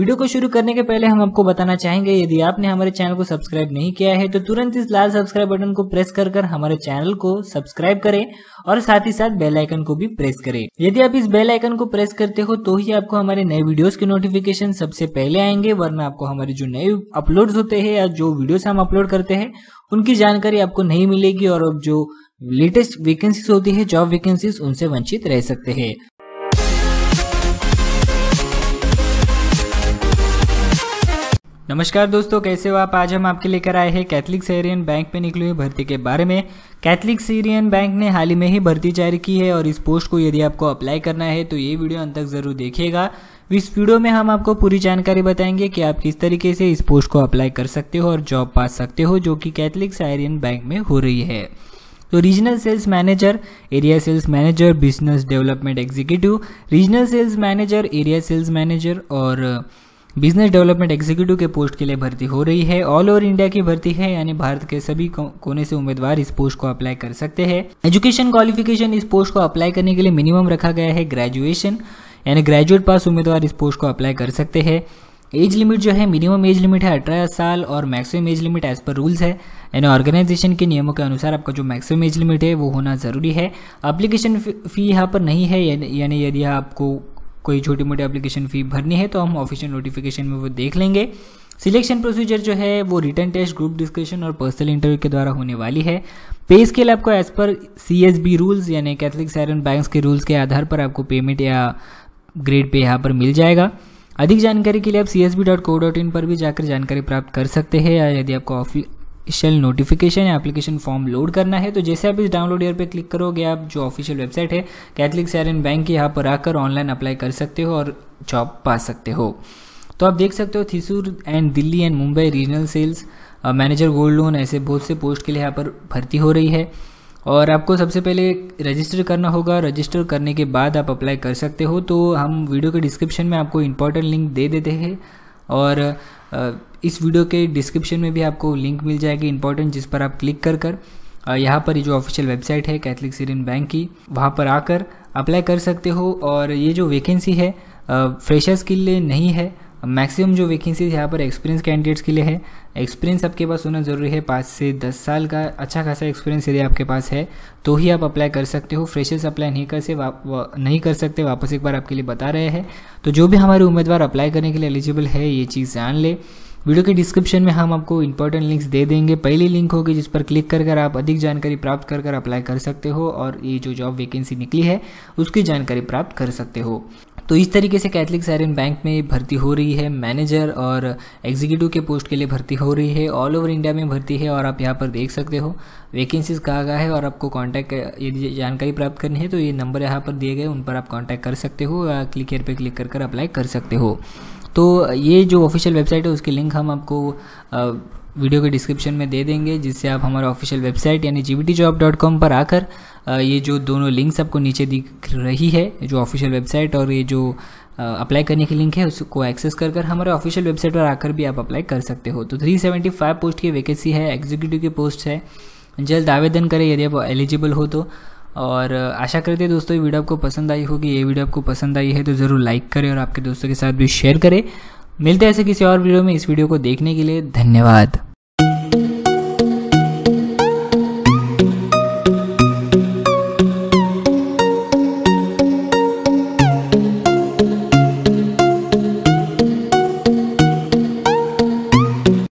Video को शुरू करने के पहले हम आपको बताना चाहेंगे यदि आपने हमारे चैनल को सब्सक्राइब नहीं किया है तो तुरंत इस लाल सब्सक्राइब बटन को प्रेस कर कर हमारे चैनल को सब्सक्राइब करें और साथ ही साथ बेल आइकन को भी प्रेस करें। यदि आप इस बेल आइकन को प्रेस करते हो तो ही आपको हमारे नए वीडियोस के नोटिफिकेशन सबसे पहले आएंगे, वरना आपको हमारे जो नए अपलोड होते हैं या जो वीडियोस हम अपलोड करते हैं उनकी जानकारी आपको नहीं मिलेगी और अब जो लेटेस्ट वैकेंसीज होती है जॉब वैकेंसीज उनसे वंचित रह सकते हैं। नमस्कार दोस्तों, कैसे हो आप। आज हम आपके लेकर आए हैं कैथलिक सीरियन बैंक में निकली हुई भर्ती के बारे में। कैथलिक सीरियन बैंक ने हाल ही में ही भर्ती जारी की है और इस पोस्ट को यदि आपको अप्लाई करना है तो ये वीडियो अंत तक जरूर देखिएगा। इस वीडियो में हम आपको पूरी जानकारी बताएंगे कि आप किस तरीके से इस पोस्ट को अप्लाई कर सकते हो और जॉब पा सकते हो जो कि कैथलिक सीरियन बैंक में हो रही है। तो regional sales manager, area sales manager, business development executive, regional sales manager, area sales manager और बिजनेस डेवलपमेंट एग्जीक्यूटिव के पोस्ट के लिए भर्ती हो रही है। ऑल ओवर इंडिया की भर्ती है, यानी भारत के सभी कोने से उम्मीदवार इस पोस्ट को अप्लाई कर सकते हैं। एजुकेशन क्वालिफिकेशन, इस पोस्ट को अप्लाई करने के लिए मिनिमम रखा गया है ग्रेजुएशन, यानी ग्रेजुएट पास उम्मीदवार इस पोस्ट को अप्लाई कर सकते हैं। एज लिमिट जो है, मिनिमम एज लिमिट है 18 साल और मैक्सिमम एज लिमिट एज पर रूल्स है, यानी ऑर्गेनाइजेशन के नियमों के अनुसार आपका जो मैक्सिमम एज लिमिट है वो होना ज़रूरी है। एप्लीकेशन फी यहाँ पर नहीं है, यानी यदि आपको कोई छोटी मोटी एप्लीकेशन फ़ी भरनी है तो हम ऑफिशियल नोटिफिकेशन में वो देख लेंगे। सिलेक्शन प्रोसीजर जो है वो रिटन टेस्ट, ग्रुप डिस्कशन और पर्सनल इंटरव्यू के द्वारा होने वाली है। पे स्केल आपको एज पर CSB रूल्स, यानी कैथलिक सीरियन बैंक के रूल्स के आधार पर आपको पेमेंट या ग्रेड पे यहाँ पर मिल जाएगा। अधिक जानकारी के लिए आप csb.co.in पर भी जाकर जानकारी प्राप्त कर सकते हैं, या यदि आपको ऑफिशियल नोटिफिकेशन या एप्लीकेशन फॉर्म लोड करना है तो जैसे आप इस डाउनलोड ईयर पर क्लिक करोगे आप जो ऑफिशियल वेबसाइट है कैथलिक सीरियन बैंक की, यहाँ पर आकर ऑनलाइन अप्लाई कर सकते हो और जॉब पा सकते हो। तो आप देख सकते हो Thrissur and Delhi and Mumbai regional sales manager gold loan, ऐसे बहुत से पोस्ट के लिए यहाँ पर भर्ती हो रही है और आपको सबसे पहले रजिस्टर करना होगा। रजिस्टर करने के बाद आप अप्लाई कर सकते हो। तो हम वीडियो के डिस्क्रिप्शन में आपको इम्पोर्टेंट लिंक दे देते हैं और इस वीडियो के डिस्क्रिप्शन में भी आपको लिंक मिल जाएगी इम्पोर्टेंट, जिस पर आप क्लिक कर कर यहाँ पर ये जो ऑफिशियल वेबसाइट है कैथलिक सीरियन बैंक की, वहाँ पर आकर अप्लाई कर सकते हो। और ये जो वैकेंसी है फ्रेशर्स के लिए नहीं है, मैक्सिमम जो वैकेंसीज यहाँ पर एक्सपीरियंस कैंडिडेट्स के लिए है। एक्सपीरियंस आपके पास होना ज़रूरी है, 5 से 10 साल का अच्छा खासा एक्सपीरियंस यदि आपके पास है तो ही आप अप्लाई कर सकते हो। फ्रेशर्स अप्लाई नहीं कर सकते, वापस एक बार आपके लिए बता रहे हैं। तो जो भी हमारे उम्मीदवार अप्लाई करने के लिए एलिजिबल है ये चीज़ जान ले। वीडियो के डिस्क्रिप्शन में हम आपको इंपॉर्टेंट लिंक्स दे देंगे, पहली लिंक होगी जिस पर क्लिक कर कर आप अधिक जानकारी प्राप्त कर कर अप्लाई कर सकते हो और ये जो जॉब वैकेंसी निकली है उसकी जानकारी प्राप्त कर सकते हो। तो इस तरीके से कैथलिक सीरियन बैंक में भर्ती हो रही है, मैनेजर और एग्जीक्यूटिव के पोस्ट के लिए भर्ती हो रही है। ऑल ओवर इंडिया में भर्ती है और आप यहाँ पर देख सकते हो वैकेंसीज़ कहाँ कहाँ है और आपको कॉन्टैक्ट यदि जानकारी प्राप्त करनी है तो ये नंबर यहाँ पर दिए गए, उन पर आप कॉन्टैक्ट कर सकते हो या क्लिक हेयर पर क्लिक कर कर अप्लाई कर सकते हो। तो ये जो ऑफिशियल वेबसाइट है उसकी लिंक हम आपको वीडियो के डिस्क्रिप्शन में दे देंगे, जिससे आप हमारा ऑफिशियल वेबसाइट यानी gvtjob.com पर आकर ये जो दोनों लिंक्स आपको नीचे दिख रही है, जो ऑफिशियल वेबसाइट और ये जो अप्लाई करने की लिंक है, उसको एक्सेस कर कर हमारे ऑफिशियल वेबसाइट पर आकर भी आप अप्लाई कर सकते हो। तो 375 पोस्ट की वैकेंसी है, एग्जीक्यूटिव की पोस्ट है। जल्द आवेदन करें यदि आप एलिजिबल हो तो। और आशा करते हैं दोस्तों ये वीडियो आपको पसंद आई होगी। ये वीडियो आपको पसंद आई है तो ज़रूर लाइक करें और आपके दोस्तों के साथ भी शेयर करें। मिलते हैं ऐसे किसी और वीडियो में। इस वीडियो को देखने के लिए धन्यवाद।